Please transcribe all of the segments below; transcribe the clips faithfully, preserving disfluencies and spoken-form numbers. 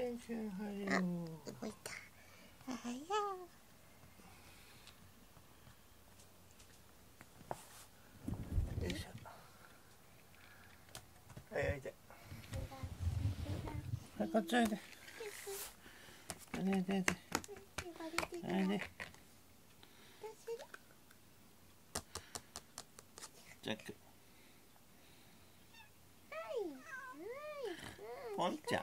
シャンシャン入るよ。あ、動いた。おはよう。はい、こっちおいで。おいでおいで。おいで。ジャック。ポンちゃん。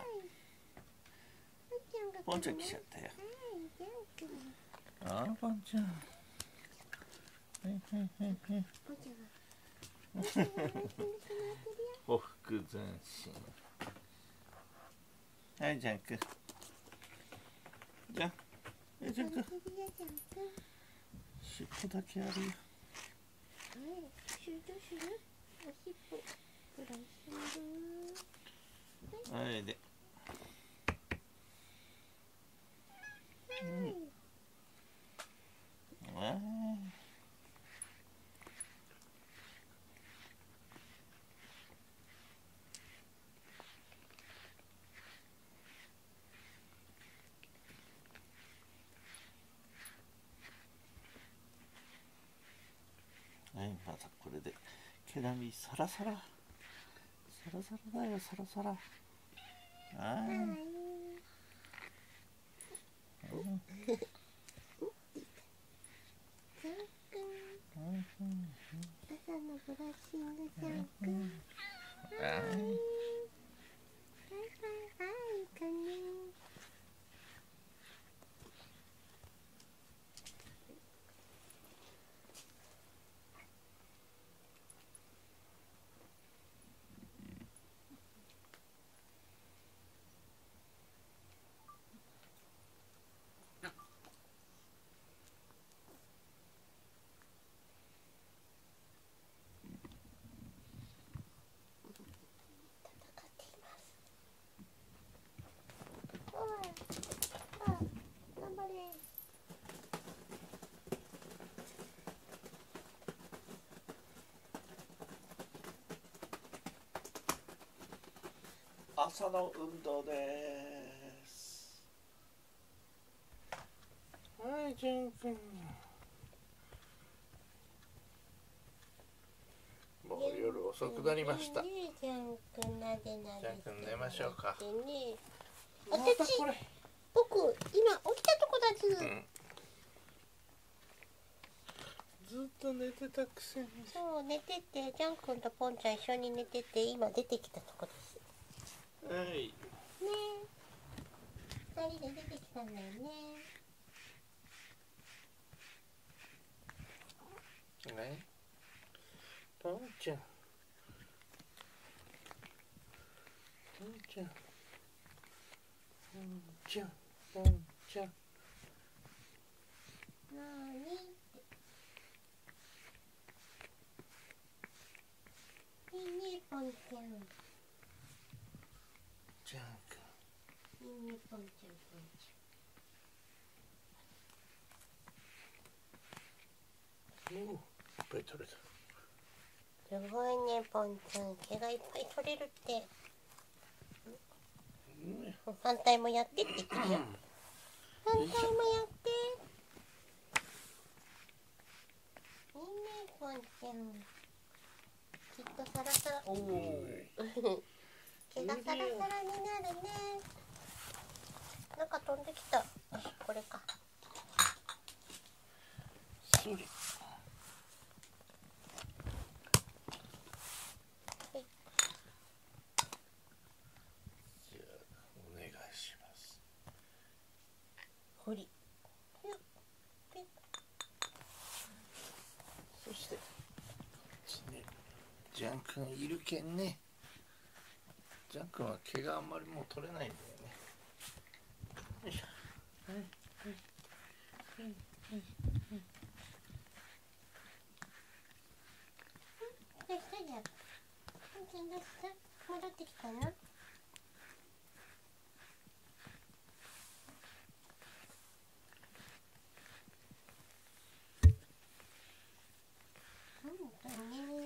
ポンちゃん来ちゃったよ。ああ、ポンちゃん。はいはいはいはい。ほふく前進。はい、ジャック。じゃあ、ジャック。尻尾だけあるよ。はい、で。うん。わあ。またこれで毛並みサラサラサラサラだよ、サラサラ。あ朝の運動です。はい、ジャン君。もう夜遅くなりました。ジャン君寝ましょうか。私、僕今起きたとこだず。うん、ずっと寝てたくせに。そう寝てて、ジャン君とポンちゃん一緒に寝てて今出てきたとこです。はい。ねえ、二人で出てきたんだよね。ね、ポンちゃん、ポンちゃん、ポンちゃん、ポンちゃん。なーにって。いいね、ポンちゃん。ジャン君。いいね、ポンちゃん、ポンちゃん。おお、いっぱい取れた。すごいね、ポンちゃん、毛がいっぱい取れるって。うん、反対もやってって言ってるよ。反対もやって。いいね、ポンちゃん。きっとサラサラ。おお。毛がサラサラになるね。なんか飛んできた。これか。それ。じゃあお願いします。ほり。そして、ジャン君いるけんね。ジャン君は毛があんまりもう取れないんだよね。よいしょ。はいはいはいはい。どうしたじゃん。ポンちゃんどうした？戻ってきたな。うんだね。